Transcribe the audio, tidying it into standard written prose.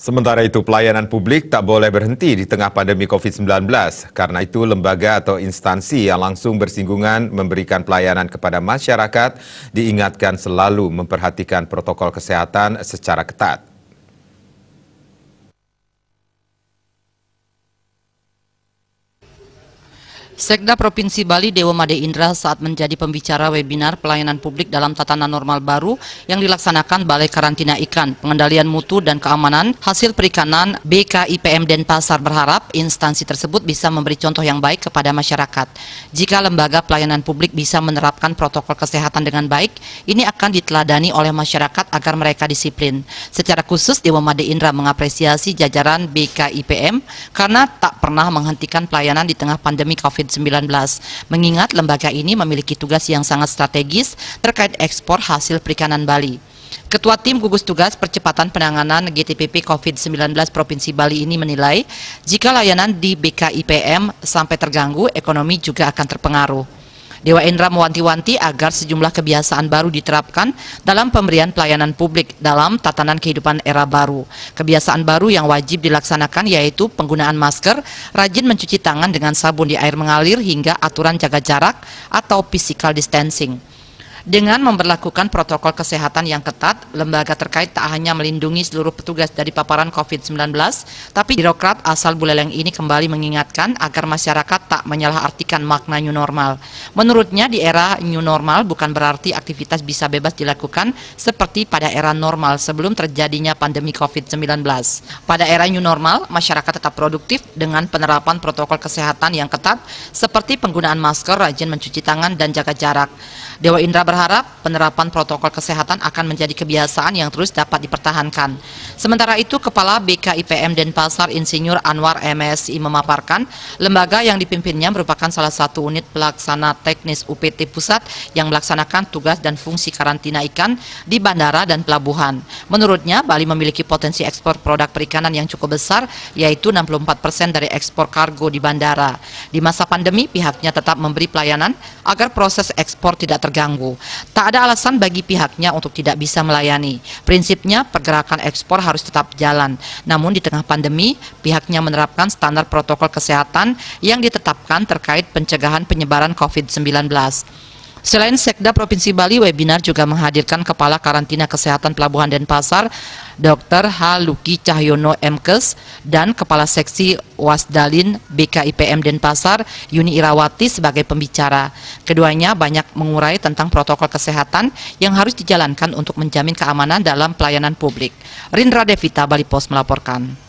Sementara itu, pelayanan publik tak boleh berhenti di tengah pandemi COVID-19. Karena itu, lembaga atau instansi yang langsung bersinggungan memberikan pelayanan kepada masyarakat diingatkan selalu memperhatikan protokol kesehatan secara ketat. Sekda Provinsi Bali Dewa Made Indra saat menjadi pembicara webinar pelayanan publik dalam tatanan normal baru yang dilaksanakan Balai Karantina Ikan, Pengendalian Mutu dan Keamanan Hasil Perikanan BKIPM Denpasar berharap instansi tersebut bisa memberi contoh yang baik kepada masyarakat. Jika lembaga pelayanan publik bisa menerapkan protokol kesehatan dengan baik, ini akan diteladani oleh masyarakat agar mereka disiplin. Secara khusus Dewa Made Indra mengapresiasi jajaran BKIPM karena tak pernah menghentikan pelayanan di tengah pandemi COVID-19, mengingat lembaga ini memiliki tugas yang sangat strategis terkait ekspor hasil perikanan Bali. Ketua Tim Gugus Tugas Percepatan Penanganan GTPP COVID-19 Provinsi Bali ini menilai, jika layanan di BKIPM sampai terganggu, ekonomi juga akan terpengaruh. Dewa Indra mewanti-wanti agar sejumlah kebiasaan baru diterapkan dalam pemberian pelayanan publik dalam tatanan kehidupan era baru. Kebiasaan baru yang wajib dilaksanakan yaitu penggunaan masker, rajin mencuci tangan dengan sabun di air mengalir hingga aturan jaga jarak atau physical distancing. Dengan memberlakukan protokol kesehatan yang ketat, lembaga terkait tak hanya melindungi seluruh petugas dari paparan COVID-19, tapi birokrat asal Buleleng ini kembali mengingatkan agar masyarakat tak menyalahartikan makna new normal. Menurutnya di era new normal bukan berarti aktivitas bisa bebas dilakukan seperti pada era normal sebelum terjadinya pandemi COVID-19. Pada era new normal, masyarakat tetap produktif dengan penerapan protokol kesehatan yang ketat seperti penggunaan masker, rajin mencuci tangan, dan jaga jarak. Dewa Indra berharap penerapan protokol kesehatan akan menjadi kebiasaan yang terus dapat dipertahankan. Sementara itu, Kepala BKIPM Denpasar Insinyur Anwar MSI memaparkan, lembaga yang dipimpinnya merupakan salah satu unit pelaksana teknis UPT Pusat yang melaksanakan tugas dan fungsi karantina ikan di bandara dan pelabuhan. Menurutnya, Bali memiliki potensi ekspor produk perikanan yang cukup besar, yaitu 64% dari ekspor kargo di bandara. Di masa pandemi, pihaknya tetap memberi pelayanan agar proses ekspor tidak terganggu. Tak ada alasan bagi pihaknya untuk tidak bisa melayani. Prinsipnya pergerakan ekspor harus tetap jalan. Namun di tengah pandemi, pihaknya menerapkan standar protokol kesehatan yang ditetapkan terkait pencegahan penyebaran COVID-19. Selain Sekda Provinsi Bali, webinar juga menghadirkan Kepala Karantina Kesehatan Pelabuhan Denpasar, Dr. Haluki Cahyono Mkes, dan Kepala Seksi Wasdalin BKIPM Denpasar, Yuni Irawati sebagai pembicara. Keduanya banyak mengurai tentang protokol kesehatan yang harus dijalankan untuk menjamin keamanan dalam pelayanan publik. Rindra Devita, Bali Post melaporkan.